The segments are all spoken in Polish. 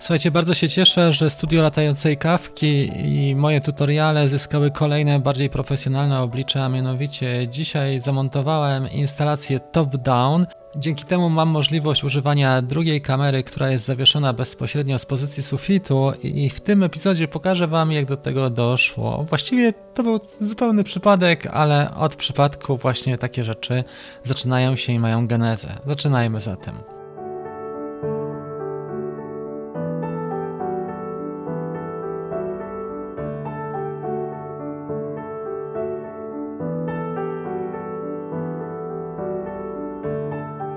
Słuchajcie, bardzo się cieszę, że studio latającej kawki i moje tutoriale zyskały kolejne, bardziej profesjonalne oblicze, a mianowicie dzisiaj zamontowałem instalację top-down. Dzięki temu mam możliwość używania drugiej kamery, która jest zawieszona bezpośrednio z pozycji sufitu i w tym epizodzie pokażę Wam, jak do tego doszło. Właściwie to był zupełny przypadek, ale od przypadku właśnie takie rzeczy zaczynają się i mają genezę. Zaczynajmy zatem.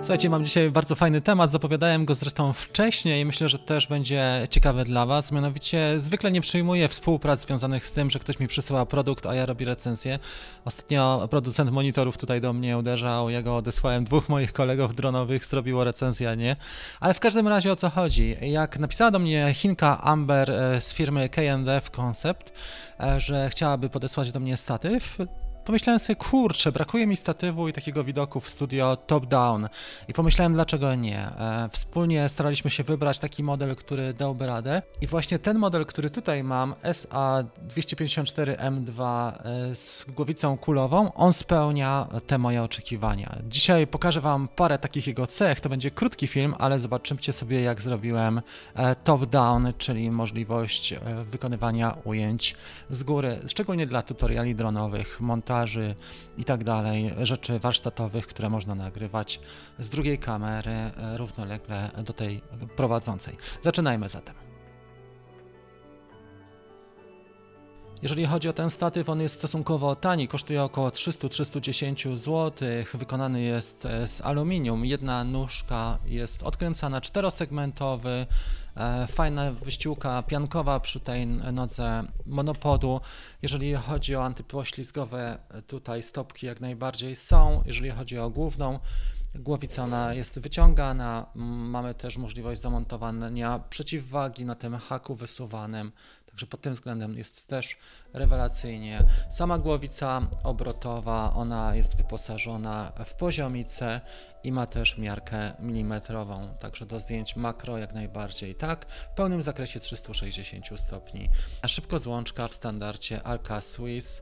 Słuchajcie, mam dzisiaj bardzo fajny temat, zapowiadałem go zresztą wcześniej i myślę, że też będzie ciekawy dla Was, mianowicie zwykle nie przyjmuję współprac związanych z tym, że ktoś mi przysyła produkt, a ja robię recenzję. Ostatnio producent monitorów tutaj do mnie uderzał, ja go odesłałem, dwóch moich kolegów dronowych zrobiło recenzję, nie? Ale w każdym razie o co chodzi? Jak napisała do mnie Chinka Amber z firmy K&F Concept, że chciałaby podesłać do mnie statyw, pomyślałem sobie, kurczę, brakuje mi statywu i takiego widoku w studio top-down. I pomyślałem, dlaczego nie. Wspólnie staraliśmy się wybrać taki model, który dałby radę. I właśnie ten model, który tutaj mam, SA254M2 z głowicą kulową, on spełnia te moje oczekiwania. Dzisiaj pokażę Wam parę takich jego cech. To będzie krótki film, ale zobaczycie sobie, jak zrobiłem top-down, czyli możliwość wykonywania ujęć z góry, szczególnie dla tutoriali dronowych, montażu i tak dalej, rzeczy warsztatowych, które można nagrywać z drugiej kamery równolegle do tej prowadzącej. Zaczynajmy zatem. Jeżeli chodzi o ten statyw, on jest stosunkowo tani, kosztuje około 300-310 zł, wykonany jest z aluminium, jedna nóżka jest odkręcana, czterosegmentowy, fajna wyściółka piankowa przy tej nodze monopodu. Jeżeli chodzi o antypoślizgowe, tutaj stopki jak najbardziej są, jeżeli chodzi o główną głowicę, ona jest wyciągana, mamy też możliwość zamontowania przeciwwagi na tym haku wysuwanym, także pod tym względem jest też rewelacyjnie. Sama głowica obrotowa, ona jest wyposażona w poziomice i ma też miarkę milimetrową, także do zdjęć makro jak najbardziej, tak, w pełnym zakresie 360 stopni. A szybkozłączka w standardzie Arca Swiss.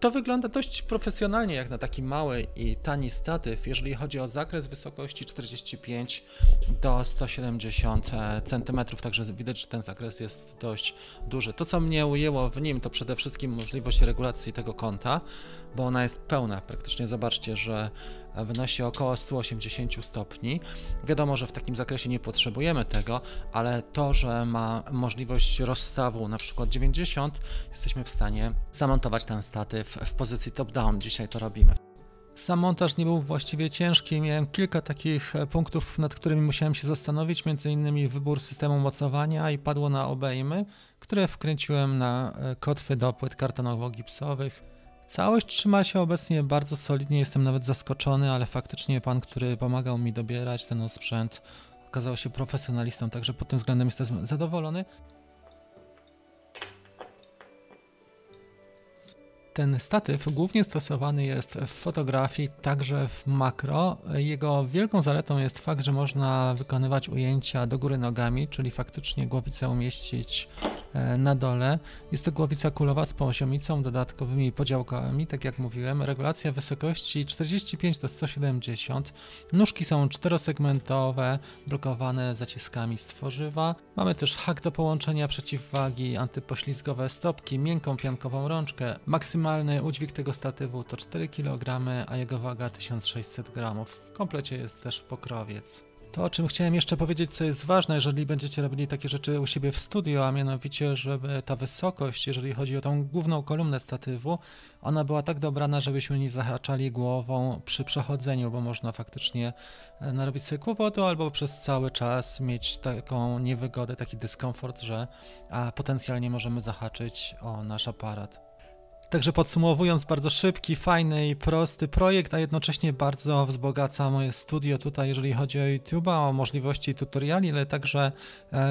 To wygląda dość profesjonalnie jak na taki mały i tani statyw, jeżeli chodzi o zakres wysokości 45 do 170 cm, także widać, że ten zakres jest dość duży. To, co mnie ujęło w nim, to przede wszystkim możliwość regulacji tego kąta, bo ona jest pełna praktycznie, zobaczcie, że wynosi około 180 stopni. Wiadomo, że w takim zakresie nie potrzebujemy tego, ale to, że ma możliwość rozstawu na przykład 90, jesteśmy w stanie zamontować ten statyw w pozycji top-down. Dzisiaj to robimy. Sam montaż nie był właściwie ciężki, miałem kilka takich punktów, nad którymi musiałem się zastanowić, między innymi wybór systemu mocowania i padło na obejmy, które wkręciłem na kotwy do płyt kartonowo-gipsowych. Całość trzyma się obecnie bardzo solidnie, jestem nawet zaskoczony, ale faktycznie pan, który pomagał mi dobierać ten sprzęt, okazał się profesjonalistą, także pod tym względem jestem zadowolony. Ten statyw głównie stosowany jest w fotografii, także w makro. Jego wielką zaletą jest fakt, że można wykonywać ujęcia do góry nogami, czyli faktycznie głowicę umieścić na dole. Jest to głowica kulowa z poziomicą, dodatkowymi podziałkami, tak jak mówiłem, regulacja wysokości 45 do 170, nóżki są czterosegmentowe, blokowane zaciskami z tworzywa. Mamy też hak do połączenia, przeciwwagi, antypoślizgowe stopki, miękką piankową rączkę. Maksymalny udźwig tego statywu to 4 kg, a jego waga 1600 g. W komplecie jest też pokrowiec. To, o czym chciałem jeszcze powiedzieć, co jest ważne, jeżeli będziecie robili takie rzeczy u siebie w studio, a mianowicie, żeby ta wysokość, jeżeli chodzi o tą główną kolumnę statywu, ona była tak dobrana, żebyśmy nie zahaczali głową przy przechodzeniu, bo można faktycznie narobić sobie kłopotu albo przez cały czas mieć taką niewygodę, taki dyskomfort, że potencjalnie możemy zahaczyć o nasz aparat. Także podsumowując, bardzo szybki, fajny i prosty projekt, a jednocześnie bardzo wzbogaca moje studio tutaj, jeżeli chodzi o YouTube'a, o możliwości tutoriali, ale także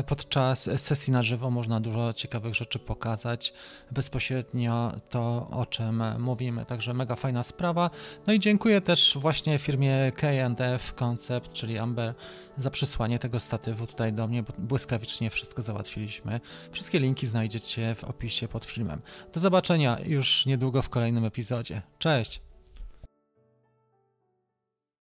podczas sesji na żywo można dużo ciekawych rzeczy pokazać, bezpośrednio to, o czym mówimy. Także mega fajna sprawa. No i dziękuję też właśnie firmie K&F Concept, czyli Amber, za przysłanie tego statywu tutaj do mnie, bo błyskawicznie wszystko załatwiliśmy. Wszystkie linki znajdziecie w opisie pod filmem. Do zobaczenia już niedługo w kolejnym epizodzie. Cześć!